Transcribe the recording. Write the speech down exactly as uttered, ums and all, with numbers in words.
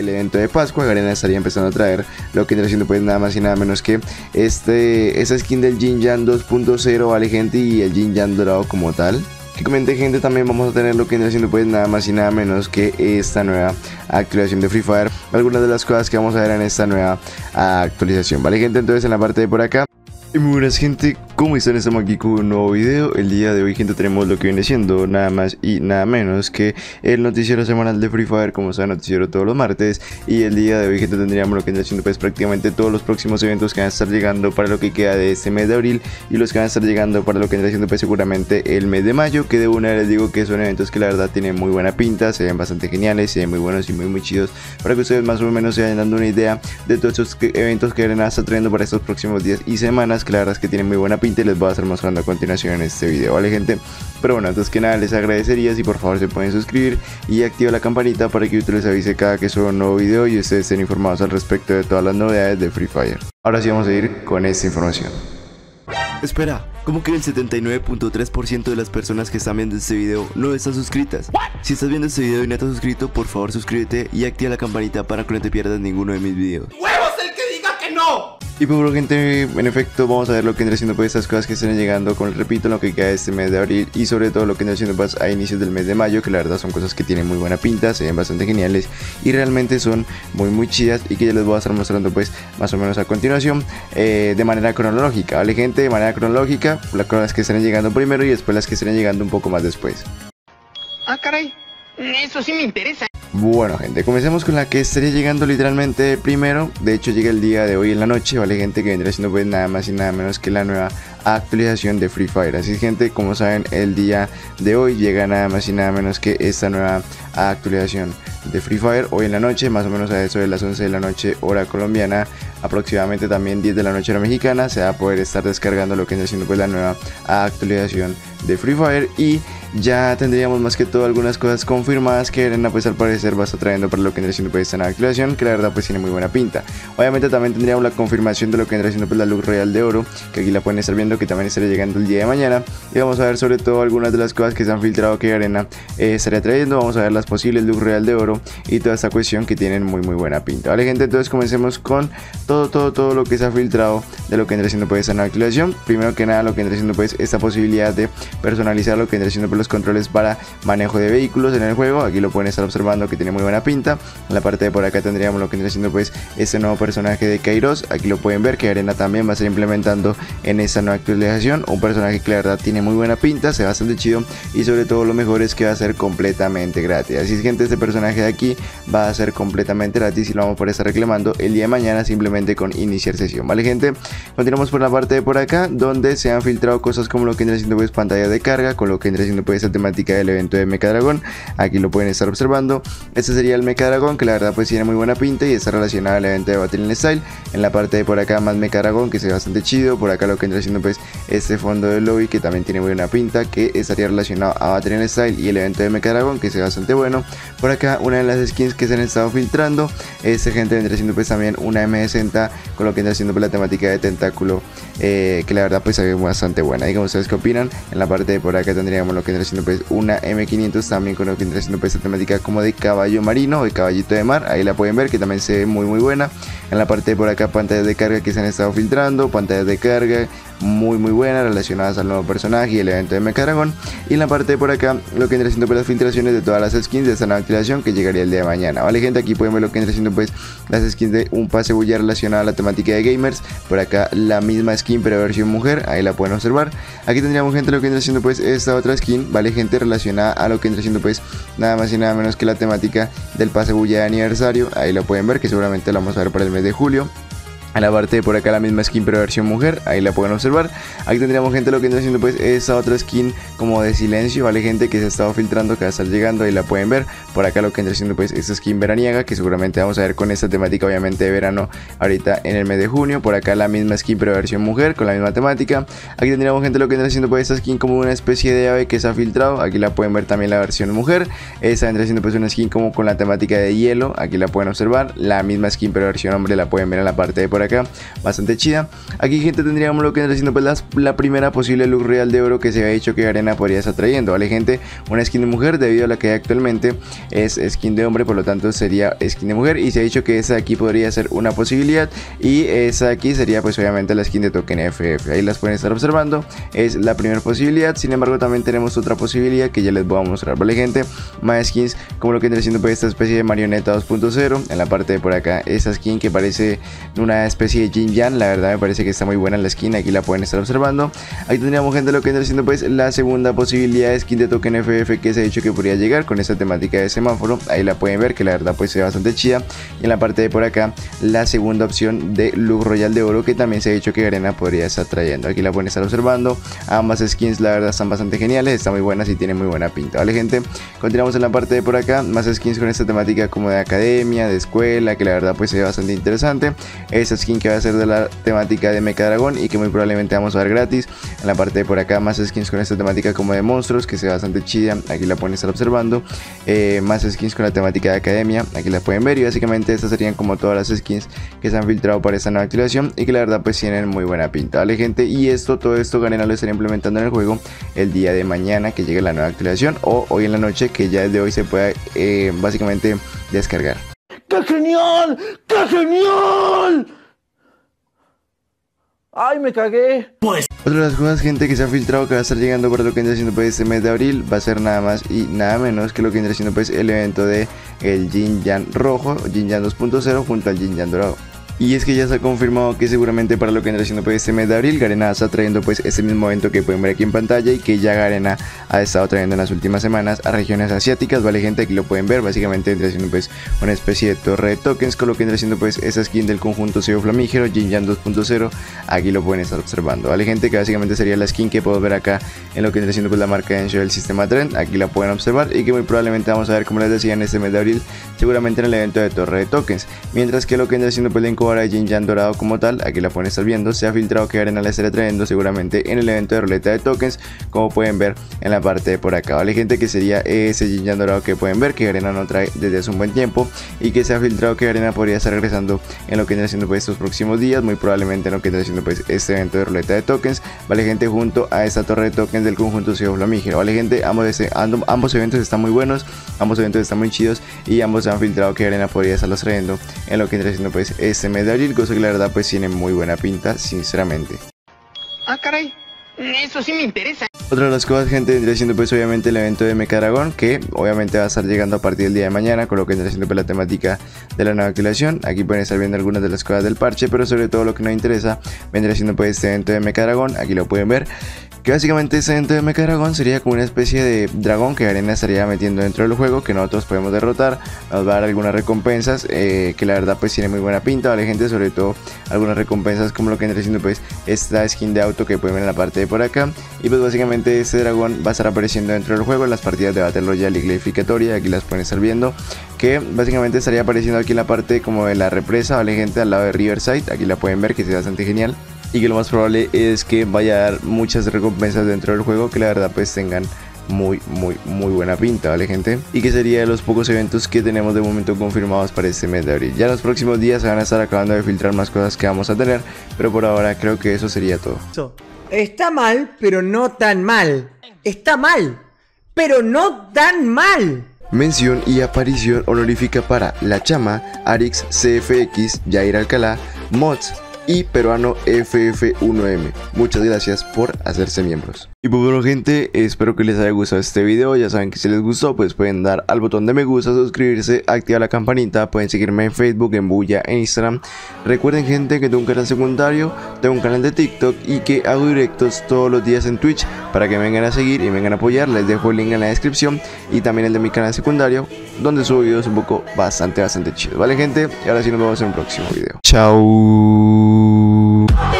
el evento de Pascua, Garena estaría empezando a traer lo que viene siendo pues nada más y nada menos que este, esa skin del Jin Yan dos punto cero, vale gente, y el Jin Yan Dorado como tal. Que comente gente, también vamos a tener lo que viene siendo pues nada más y nada menos que esta nueva actualización de Free Fire, algunas de las cosas que vamos a ver en esta nueva actualización, vale gente. Entonces en la parte de por acá, muy buenas gente, ¿cómo están? Estamos aquí con un nuevo video. El día de hoy gente tenemos lo que viene siendo nada más y nada menos que el noticiero semanal de Free Fire, como saben, noticiero todos los martes. Y el día de hoy gente tendríamos lo que viene siendo pues prácticamente todos los próximos eventos que van a estar llegando para lo que queda de este mes de abril, y los que van a estar llegando para lo que viene siendo pues seguramente el mes de mayo, que de una vez les digo que son eventos que la verdad tienen muy buena pinta, se ven bastante geniales, se ven muy buenos y muy muy chidos, para que ustedes más o menos se vayan dando una idea de todos estos eventos que Garena está trayendo para estos próximos días y semanas, que la verdad es que tienen muy buena pinta y les voy a estar mostrando a continuación en este video, vale gente. Pero bueno, antes que nada les agradecería si por favor se pueden suscribir y activar la campanita para que YouTube les avise cada que suba un nuevo video y ustedes estén informados al respecto de todas las novedades de Free Fire. Ahora sí vamos a ir con esta información. Espera, ¿cómo que el setenta y nueve punto tres por ciento de las personas que están viendo este video no están suscritas? Si estás viendo este video y no estás suscrito, por favor suscríbete y activa la campanita para que no te pierdas ninguno de mis videos. ¡Huevos el que diga que no! Y por lo gente, en efecto, vamos a ver lo que vendrá siendo pues estas cosas que están llegando, con, repito, lo que queda este mes de abril y sobre todo lo que vendrá siendo pues a inicios del mes de mayo, que la verdad son cosas que tienen muy buena pinta, se ven bastante geniales y realmente son muy muy chidas, y que ya les voy a estar mostrando pues más o menos a continuación, eh, de manera cronológica, ¿vale gente? De manera cronológica, las que están llegando primero y después las que están llegando un poco más después. Ah, caray, eso sí me interesa. Bueno gente, comencemos con la que estaría llegando literalmente primero. De hecho llega el día de hoy en la noche, vale gente, que vendría siendo pues nada más y nada menos que la nueva actualización de Free Fire. Así es gente, como saben, el día de hoy llega nada más y nada menos que esta nueva actualización de Free Fire, hoy en la noche, más o menos a eso de las once de la noche hora colombiana, aproximadamente también diez de la noche hora mexicana, se va a poder estar descargando lo que está haciendo pues la nueva actualización de Free Fire. Y ya tendríamos más que todo algunas cosas confirmadas que Garena pues al parecer va a estar trayendo para lo que vendrá siendo pues esta nueva actualización, que la verdad pues tiene muy buena pinta. Obviamente también tendríamos la confirmación de lo que vendrá siendo pues la luz real de oro, que aquí la pueden estar viendo, que también estará llegando el día de mañana. Y vamos a ver sobre todo algunas de las cosas que se han filtrado que Garena eh, estaría trayendo. Vamos a ver las posibles luz real de oro y toda esta cuestión, que tienen muy muy buena pinta, vale gente. Entonces comencemos con todo todo todo lo que se ha filtrado de lo que vendrá siendo pues esta nueva actualización. Primero que nada, lo que vendrá siendo pues esta posibilidad de personalizar lo que vendrá siendo pues los controles para manejo de vehículos en el juego, aquí lo pueden estar observando, que tiene muy buena pinta. En la parte de por acá tendríamos lo que viene siendo pues este nuevo personaje de Kairos, aquí lo pueden ver que Garena también va a estar implementando en esta nueva actualización, un personaje que la verdad tiene muy buena pinta, se ve bastante chido y sobre todo lo mejor es que va a ser completamente gratis. Así es gente, este personaje de aquí va a ser completamente gratis y lo vamos a poder estar reclamando el día de mañana simplemente con iniciar sesión, vale gente. Continuamos por la parte de por acá, donde se han filtrado cosas como lo que viene siendo pues pantalla de carga, con lo que viene siendo pues esta temática del evento de Mecha Dragón, aquí lo pueden estar observando. Este sería el Mecha Dragón, que la verdad pues tiene muy buena pinta y está relacionado al evento de Battle en Style. En la parte de por acá más Mecha Dragón, que se ve bastante chido. Por acá lo que entra siendo pues este fondo del lobby, que también tiene muy buena pinta, que estaría relacionado a Battle en Style y el evento de Mecha Dragón, que se ve bastante bueno. Por acá una de las skins que se han estado filtrando, este gente vendría siendo pues también una M sesenta, con lo que entra siendo pues la temática de tentáculo, eh, que la verdad pues se ve bastante buena. Digan ustedes qué opinan. En la parte de por acá tendríamos lo que haciendo pues una M quinientos, también con lo que entra haciendo pues esta temática como de caballo marino o de caballito de mar, ahí la pueden ver que también se ve muy muy buena. En la parte de por acá pantallas de carga que se han estado filtrando, pantallas de carga muy muy buenas relacionadas al nuevo personaje y el evento de Mecha Dragón. Y en la parte de por acá lo que entra haciendo pues las filtraciones de todas las skins de esta nueva activación que llegaría el día de mañana, vale gente. Aquí pueden ver lo que entra haciendo pues las skins de un pase bulla relacionada a la temática de gamers, por acá la misma skin pero versión mujer, ahí la pueden observar. Aquí tendríamos gente lo que entra haciendo pues esta otra skin, vale gente, relacionada a lo que entra siendo pues nada más y nada menos que la temática del pase bulla de aniversario, ahí lo pueden ver que seguramente lo vamos a ver para el mes de julio. A la parte de por acá la misma skin pero versión mujer, ahí la pueden observar. Aquí tendríamos gente lo que está haciendo pues esa otra skin como de silencio, vale gente, que se ha estado filtrando, que va a estar llegando, ahí la pueden ver. Por acá lo que está haciendo pues esta skin veraniega, que seguramente vamos a ver con esta temática obviamente de verano ahorita en el mes de junio. Por acá la misma skin pero versión mujer con la misma temática. Aquí tendríamos gente lo que está haciendo pues esta skin como una especie de ave que se ha filtrado, aquí la pueden ver también la versión mujer. Esta vendría siendo pues una skin como con la temática de hielo, aquí la pueden observar. La misma skin pero versión hombre la pueden ver en la parte de por por acá, bastante chida. Aquí, gente, tendríamos lo que vendría siendo pues la, la primera posible look real de oro que se ha dicho que Garena podría estar trayendo, ¿vale, gente? Una skin de mujer, debido a la que actualmente es skin de hombre, por lo tanto sería skin de mujer, y se ha dicho que esa aquí podría ser una posibilidad, y esa aquí sería pues obviamente la skin de token F F. Ahí las pueden estar observando, es la primera posibilidad. Sin embargo, también tenemos otra posibilidad que ya les voy a mostrar, ¿vale, gente? Más skins como lo que vendría siendo pues esta especie de marioneta dos punto cero, en la parte de por acá, esta skin que parece una especie de Jin Yan, la verdad me parece que está muy buena la skin, aquí la pueden estar observando. Ahí tendríamos, gente, lo que vendría siendo pues la segunda posibilidad de skin de token F F que se ha dicho que podría llegar con esta temática de semáforo, ahí la pueden ver que la verdad pues se ve bastante chida. Y en la parte de por acá, la segunda opción de look royal de oro que también se ha dicho que Garena podría estar trayendo, aquí la pueden estar observando. Ambas skins la verdad están bastante geniales, están muy buenas y tienen muy buena pinta, ¿vale, gente? Continuamos en la parte de por acá, más skins con esta temática como de academia, de escuela, que la verdad pues se ve bastante interesante. Esa skin que va a ser de la temática de Mecha Dragón y que muy probablemente vamos a ver gratis. En la parte de por acá, más skins con esta temática como de monstruos, que se ve bastante chida, aquí la pueden estar observando. eh, Más skins con la temática de academia, aquí la pueden ver, y básicamente estas serían como todas las skins que se han filtrado para esta nueva activación y que la verdad pues tienen muy buena pinta, ¿vale, gente? Y esto, todo esto Garena lo estará implementando en el juego el día de mañana que llegue la nueva actualización, o hoy en la noche que ya desde hoy se pueda eh, básicamente descargar. ¡Qué genial! ¡Qué genial! ¡Ay, me cagué! Pues otra de las cosas, gente, que se ha filtrado que va a estar llegando para lo que vendría siendo pues este mes de abril va a ser nada más y nada menos que lo que vendría siendo pues el evento de el Jin Yan rojo, Jin Yan dos punto cero junto al Jin Yan dorado. Y es que ya se ha confirmado que seguramente para lo que vendrá siendo pues este mes de abril, Garena está trayendo pues este mismo evento que pueden ver aquí en pantalla y que ya Garena ha estado trayendo en las últimas semanas a regiones asiáticas, ¿vale, gente? Aquí lo pueden ver, básicamente vendrá siendo pues una especie de torre de tokens con lo que vendrá siendo pues esa skin del conjunto C E O Flamígero, Jin Yan dos punto cero, aquí lo pueden estar observando, ¿vale, gente? Que básicamente sería la skin que podemos ver acá en lo que vendrá siendo pues la marca de Enshow del sistema Trend, aquí la pueden observar y que muy probablemente vamos a ver, como les decía, en este mes de abril, seguramente en el evento de torre de tokens. Mientras que lo que vendrá siendo pues la ahora Jin Yan dorado como tal, aquí la pueden estar viendo, se ha filtrado que Garena la estará trayendo seguramente en el evento de ruleta de tokens, como pueden ver en la parte de por acá, vale, gente, que sería ese Jin Yan dorado que pueden ver que Garena no trae desde hace un buen tiempo y que se ha filtrado que Garena podría estar regresando en lo que vendrá siendo pues estos próximos días, muy probablemente en lo que vendrá siendo pues este evento de ruleta de tokens, vale, gente, junto a esta torre de tokens del conjunto C E O Flamígero, vale, gente. Ambos, ese, ambos, ambos eventos están muy buenos, ambos eventos están muy chidos y ambos se han filtrado que Garena podría estarlos trayendo en lo que vendrá siendo pues este mes de abril, cosa que la verdad pues tiene muy buena pinta, sinceramente. Ah, caray, eso sí me interesa. Otra de las cosas, gente, vendría siendo pues obviamente el evento de Mecha Dragón, que obviamente va a estar llegando a partir del día de mañana, con lo que vendría siendo pues la temática de la nueva actualización. Aquí pueden estar viendo algunas de las cosas del parche, pero sobre todo lo que nos interesa vendría siendo pues este evento de Mecha Dragón, aquí lo pueden ver. Que básicamente este evento de Mecha Dragón sería como una especie de dragón que Garena estaría metiendo dentro del juego, que nosotros podemos derrotar, nos va a dar algunas recompensas, eh, que la verdad pues tiene muy buena pinta, vale, gente, sobre todo algunas recompensas como lo que vendría siendo pues esta skin de auto que pueden ver en la parte de por acá. Y pues básicamente este dragón va a estar apareciendo dentro del juego en las partidas de Battle Royale y Glorificatoria, aquí las pueden estar viendo, que básicamente estaría apareciendo aquí en la parte como de la represa, vale, gente, al lado de Riverside, aquí la pueden ver que es bastante genial. Y que lo más probable es que vaya a dar muchas recompensas dentro del juego que la verdad pues tengan muy muy muy buena pinta, vale, gente, y que sería de los pocos eventos que tenemos de momento confirmados para este mes de abril. Ya en los próximos días se van a estar acabando de filtrar más cosas que vamos a tener, pero por ahora creo que eso sería todo. Está mal, pero no tan mal. Está mal, pero no tan mal. Mención y aparición honorífica para La Chama, Arix C F X, Yair Alcalá, Mods y Peruano F F uno M. Muchas gracias por hacerse miembros. Y pues bueno, gente, espero que les haya gustado este video. Ya saben que si les gustó pues pueden dar al botón de me gusta, suscribirse, activar la campanita. Pueden seguirme en Facebook, en Buya, en Instagram. Recuerden, gente, que tengo un canal secundario, tengo un canal de TikTok y que hago directos todos los días en Twitch, para que me vengan a seguir y me vengan a apoyar. Les dejo el link en la descripción y también el de mi canal secundario, donde subo videos un poco bastante, bastante chidos, ¿vale, gente? Y ahora sí, nos vemos en un próximo video. Chao.